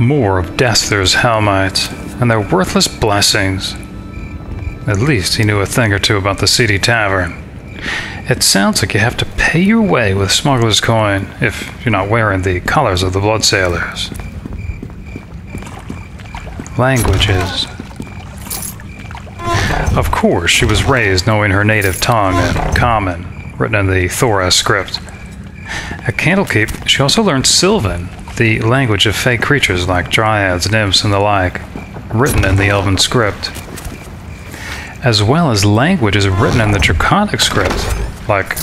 more of Desther's Helmites and their worthless blessings. At least he knew a thing or two about the Seedy Tavern. It sounds like you have to pay your way with Smuggler's Coin if you're not wearing the colors of the Bloodsailors. Languages. Of course, she was raised knowing her native tongue and common, written in the Thoras script. At Candlekeep, she also learned Sylvan, the language of fey creatures like dryads, nymphs, and the like, written in the Elven script, as well as languages written in the Draconic script, like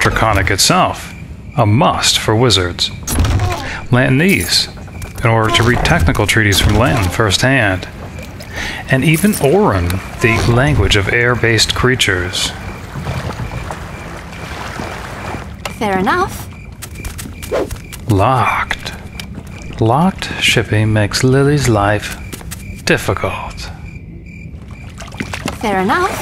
Draconic itself, a must for wizards. Lantanese, in order to read technical treaties from Latin firsthand. And even Auran, the language of air-based creatures. Fair enough. Locked. Locked shipping makes Lily's life difficult. Fair enough.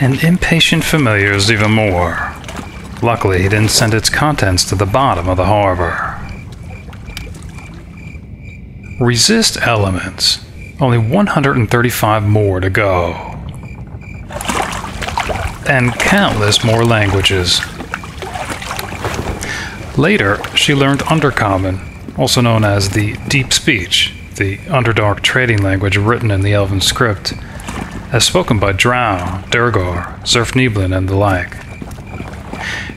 And impatient familiars even more. Luckily, he didn't send its contents to the bottom of the harbor. Resist Elements. Only 135 more to go. And countless more languages. Later, she learned Undercommon, also known as the Deep Speech, the Underdark trading language written in the Elven script, as spoken by Drow, Dergar, Zerfniblin, and the like.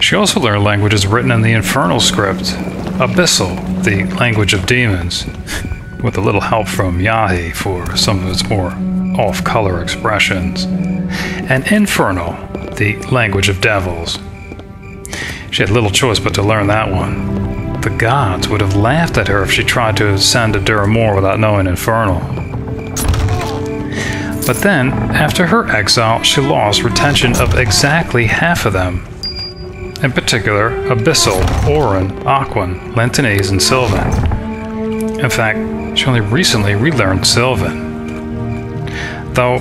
She also learned languages written in the Infernal script, Abyssal, the language of demons, with a little help from Yahi for some of its more off-color expressions, and Infernal, the language of devils. She had little choice but to learn that one. The gods would have laughed at her if she tried to ascend to Duramore without knowing Infernal. But then, after her exile, she lost retention of exactly half of them. In particular, Abyssal, Auran, Aquan, Lantanese, and Sylvan. In fact, she only recently relearned Sylvan. Though,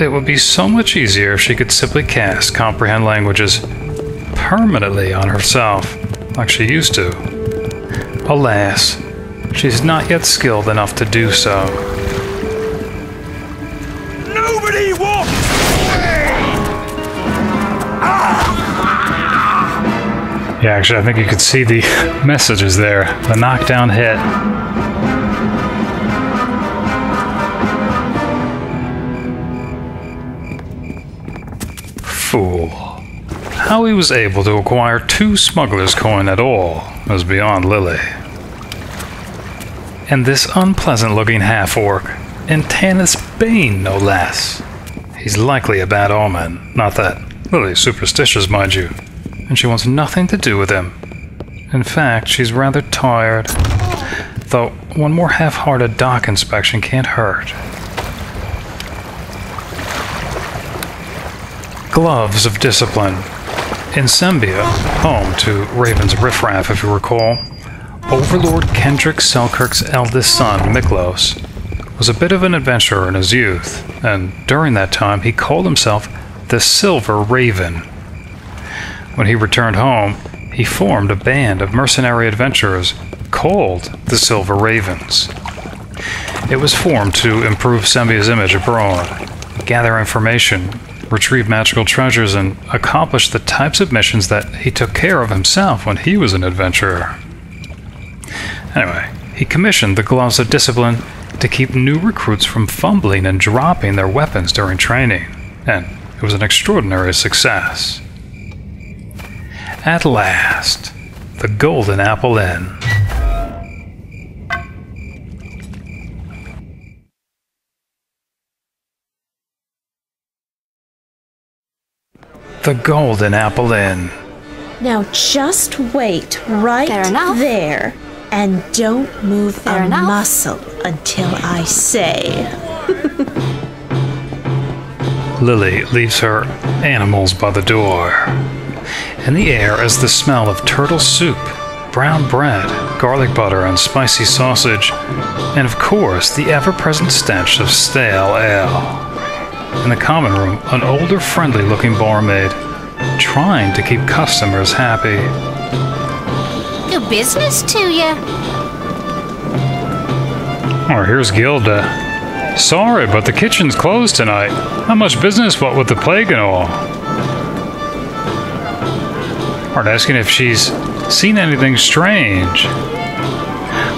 it would be so much easier if she could simply cast Comprehend Languages permanently on herself, like she used to. Alas, she's not yet skilled enough to do so. Nobody walks away! Ah! Yeah, actually, I think you could see the messages there. The knockdown hit. Fool. How he was able to acquire 2 Smuggler's Coin at all was beyond Lily. And this unpleasant-looking half-orc, in Tanith's Bane no less. He's likely a bad omen, not that Lily's superstitious, mind you, and she wants nothing to do with him. In fact, she's rather tired, though one more half-hearted dock inspection can't hurt. Gloves of Discipline. In Sembia, home to Raven's riffraff if you recall, Overlord Kendrick Selkirk's eldest son, Miklos, was a bit of an adventurer in his youth, and during that time he called himself the Silver Raven. When he returned home, he formed a band of mercenary adventurers called the Silver Ravens. It was formed to improve Sembia's image abroad, gather information, retrieve magical treasures, and accomplish the types of missions that he took care of himself when he was an adventurer. Anyway, he commissioned the Gloves of Discipline to keep new recruits from fumbling and dropping their weapons during training, and it was an extraordinary success. At last, the Golden Apple Inn. The Golden Apple Inn. Now just wait right there and don't move a muscle until I say. Lily leaves her animals by the door. In the air is the smell of turtle soup, brown bread, garlic butter, and spicy sausage, and of course the ever-present stench of stale ale. In the common room, an older, friendly-looking barmaid, trying to keep customers happy. Do business to you. Or here's Gilda. Sorry, but the kitchen's closed tonight. Not much business, what with the plague and all. Art asking if she's seen anything strange.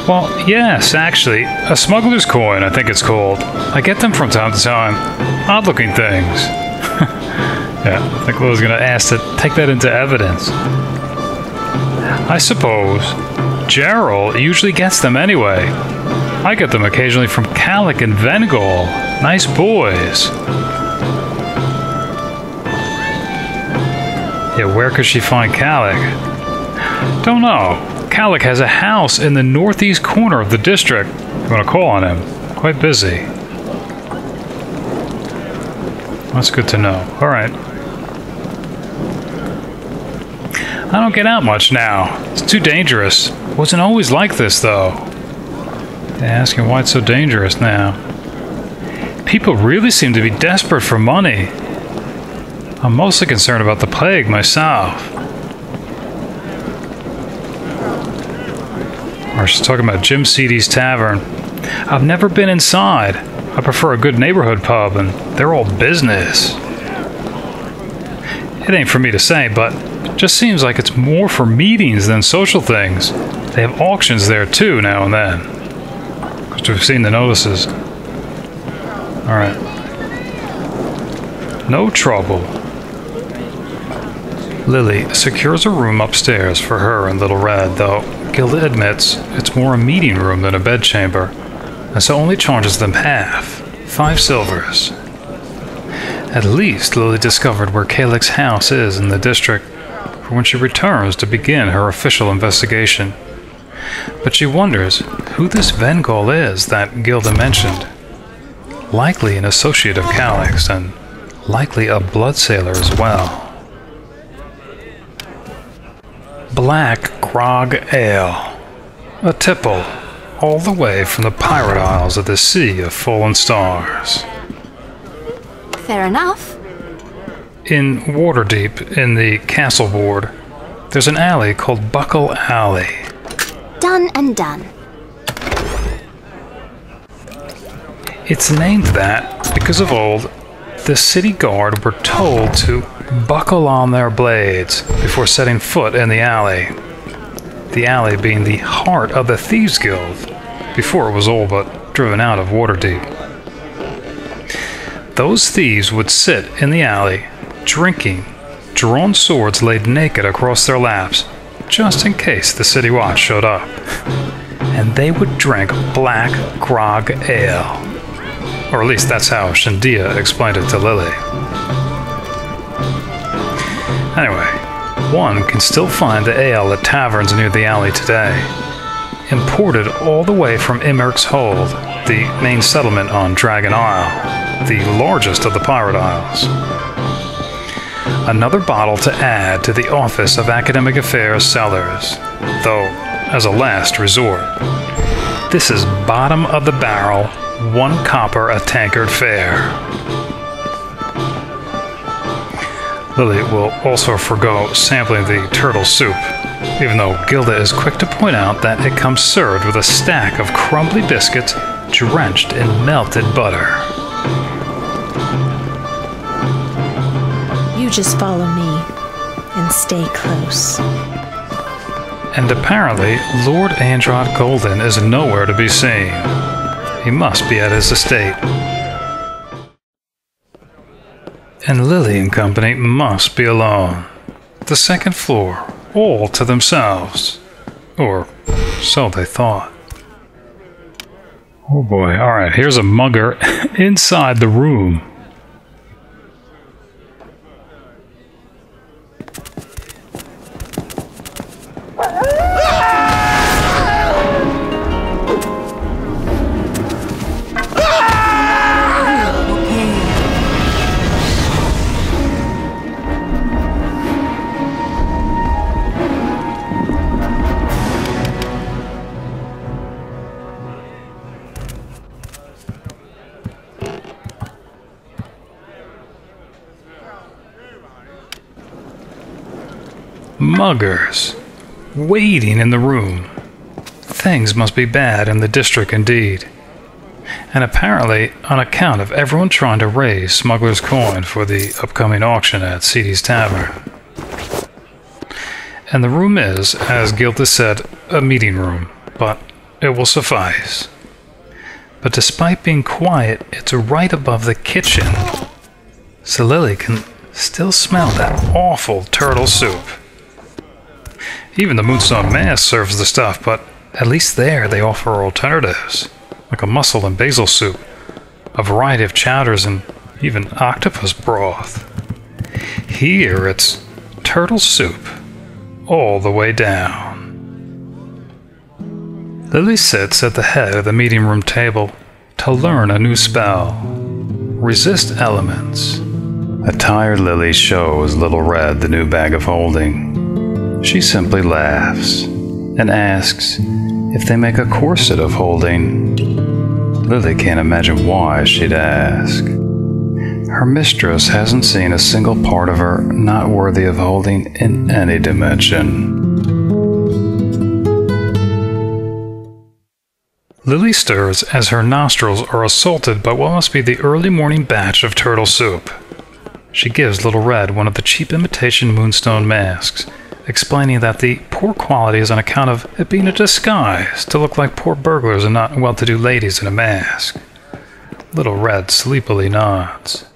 Well, yes, actually. A smuggler's coin, I think it's called. I get them from time to time. Odd-looking things. Yeah, I think Lily's gonna ask to take that into evidence. I suppose Gerald usually gets them anyway. I get them occasionally from Callik and Vengaul. Nice boys. Yeah, where could she find Callik? Don't know. Callik has a house in the northeast corner of the district. I'm gonna call on him. Quite busy. That's good to know. Alright. I don't get out much now. It's too dangerous. Wasn't always like this, though. They're asking why it's so dangerous now. People really seem to be desperate for money. I'm mostly concerned about the plague myself. Or she's talking about Jim Seedy's Tavern. I've never been inside. I prefer a good neighborhood pub, and they're all business. It ain't for me to say, but just seems like it's more for meetings than social things. They have auctions there too now and then. Because we've seen the notices. Alright. No trouble. Lily secures a room upstairs for her and Little Red, though Gilda admits it's more a meeting room than a bedchamber, and so only charges them half, 5 silvers. At least Lily discovered where Callik's house is in the district, when she returns to begin her official investigation. But she wonders who this Vengaul is that Gilda mentioned. Likely an associate of Callik's, and likely a Bloodsailor as well. Black Grog Ale. A tipple, all the way from the pirate isles of the Sea of Fallen Stars. Fair enough. In Waterdeep, in the castle ward, there's an alley called Buckle Alley. Done and done. It's named that because of old, the city guard were told to buckle on their blades before setting foot in the alley. The alley being the heart of the Thieves Guild, before it was all but driven out of Waterdeep. Those thieves would sit in the alley, drinking, drawn swords laid naked across their laps, just in case the city watch showed up. And they would drink black grog ale. Or at least that's how Shindia explained it to Lily. Anyway, one can still find the ale at taverns near the alley today, imported all the way from Imerk's Hold, the main settlement on Dragon Isle, the largest of the Pirate Isles. Another bottle to add to the Office of Academic Affairs Sellers, though as a last resort. This is bottom of the barrel, 1 copper a tankard fare. Lily will also forgo sampling the turtle soup, even though Gilda is quick to point out that it comes served with a stack of crumbly biscuits drenched in melted butter. Just follow me and stay close. And apparently, Lord Androth Golden is nowhere to be seen. He must be at his estate. And Lily and company must be alone. The second floor, all to themselves. Or so they thought. Oh boy, alright, here's a mugger inside the room. Muggers. waiting in the room. Things must be bad in the district indeed. And apparently on account of everyone trying to raise Smuggler's Coin for the upcoming auction at Seedy's Tavern. And the room is, as Gilda said, a meeting room, but it will suffice. But despite being quiet, it's right above the kitchen, so Lily can still smell that awful turtle soup. Even the Moonstone Mask serves the stuff, but at least there they offer alternatives, like a mussel and basil soup, a variety of chowders, and even octopus broth. Here it's turtle soup all the way down. Lily sits at the head of the meeting room table to learn a new spell, Resist Elements. A tired Lily shows Little Red the new bag of holding. She simply laughs and asks if they make a corset of holding. Lily can't imagine why she'd ask. Her mistress hasn't seen a single part of her not worthy of holding in any dimension. Lily stirs as her nostrils are assaulted by what must be the early morning batch of turtle soup. She gives Little Red one of the cheap imitation Moonstone Masks, explaining that the poor quality is on account of it being a disguise to look like poor burglars and not well-to-do ladies in a mask. Little Red sleepily nods.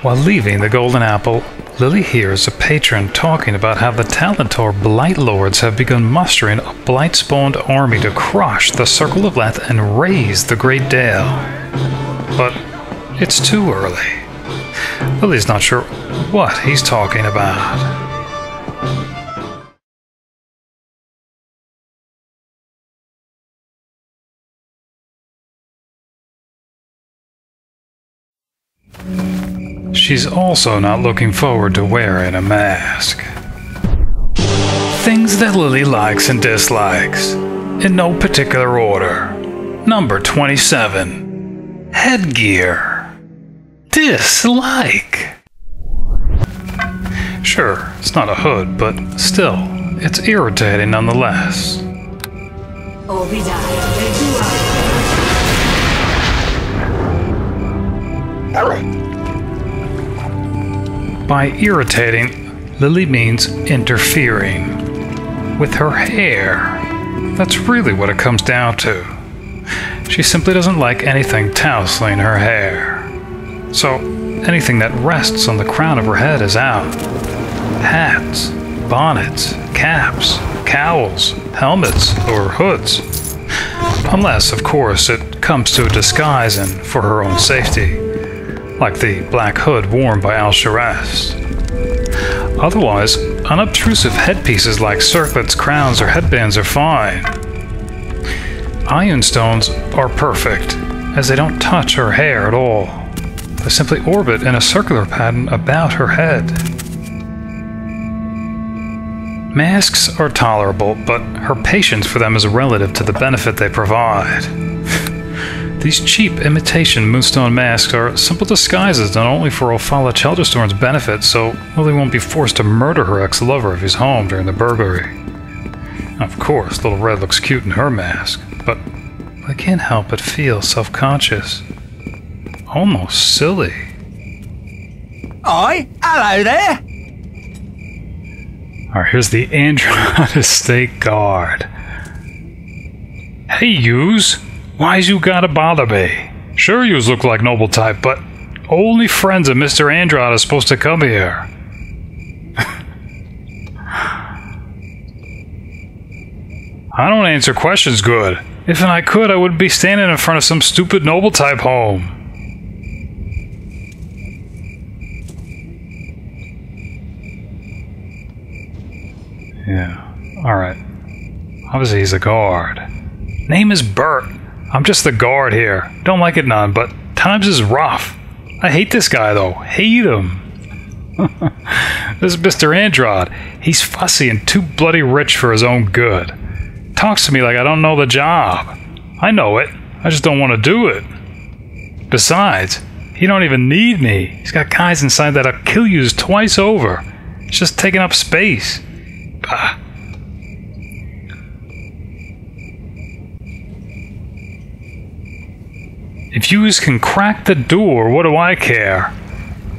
While leaving the Golden Apple, Lily hears a patron talking about how the Talentor Blight Lords have begun mustering a Blight-spawned army to crush the Circle of Death and raise the Great Dale. But it's too early. Lily's not sure what he's talking about. She's also not looking forward to wearing a mask. Things that Lily likes and dislikes, in no particular order. Number 27. Headgear. Dislike. Sure, it's not a hood, but still, it's irritating nonetheless. By irritating, Lily means interfering with her hair. That's really what it comes down to. She simply doesn't like anything tousling her hair. So anything that rests on the crown of her head is out. Hats, bonnets, caps, cowls, helmets, or hoods. Unless, of course, it comes to a disguise and for her own safety, like the black hood worn by Al-Shiraz. Otherwise, unobtrusive headpieces like circlets, crowns, or headbands are fine. Ironstones are perfect, as they don't touch her hair at all. They simply orbit in a circular pattern about her head. Masks are tolerable, but her patience for them is relative to the benefit they provide. These cheap imitation Moonstone Masks are simple disguises not only for Ophala Chelderstorm's benefit, so Lily won't be forced to murder her ex-lover if he's home during the burglary. Of course, Little Red looks cute in her mask, but I can't help but feel self-conscious. Almost silly. Oi! Hello there! Alright, here's the Androth State Guard. Hey, yous! Why's you gotta bother me? Sure yous look like noble type, but only friends of Mr. Androth are supposed to come here. I don't answer questions good. If I could, I wouldn't be standing in front of some stupid noble type home. Yeah, alright. Obviously he's a guard. Name is Burt. I'm just the guard here. Don't like it none, but times is rough. I hate this guy, though. Hate him. This is Mr. Androth. He's fussy and too bloody rich for his own good. Talks to me like I don't know the job. I know it. I just don't want to do it. Besides, he don't even need me. He's got guys inside that'll kill you twice over. It's just taking up space. Bah. If yous can crack the door, what do I care?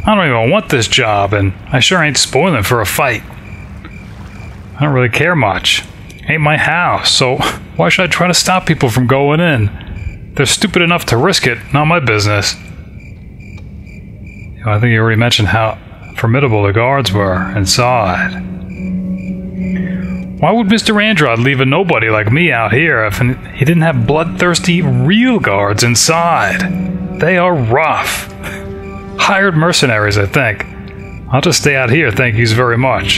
I don't even want this job, and I sure ain't spoiling for a fight. I don't really care much. Ain't my house, so why should I try to stop people from going in? They're stupid enough to risk it, not my business. You know, I think you already mentioned how formidable the guards were inside. Why would Mr. Androth leave a nobody like me out here if he didn't have bloodthirsty real guards inside? They are rough. Hired mercenaries, I think. I'll just stay out here, thank yous very much.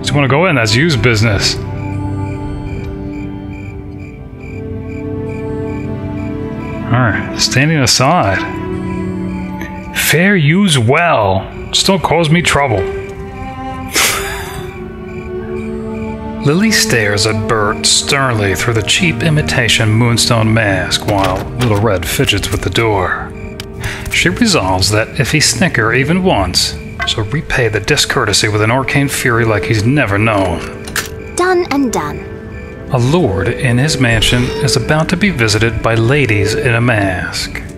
Just want to go in, that's yous business. Alright, standing aside. Fair use well. Just don't cause me trouble. Lily stares at Burt sternly through the cheap imitation Moonstone Mask while Little Red fidgets with the door. She resolves that if he snicker even once, she'll repay the discourtesy with an arcane fury like he's never known. Done and done. A lord in his mansion is about to be visited by ladies in a mask.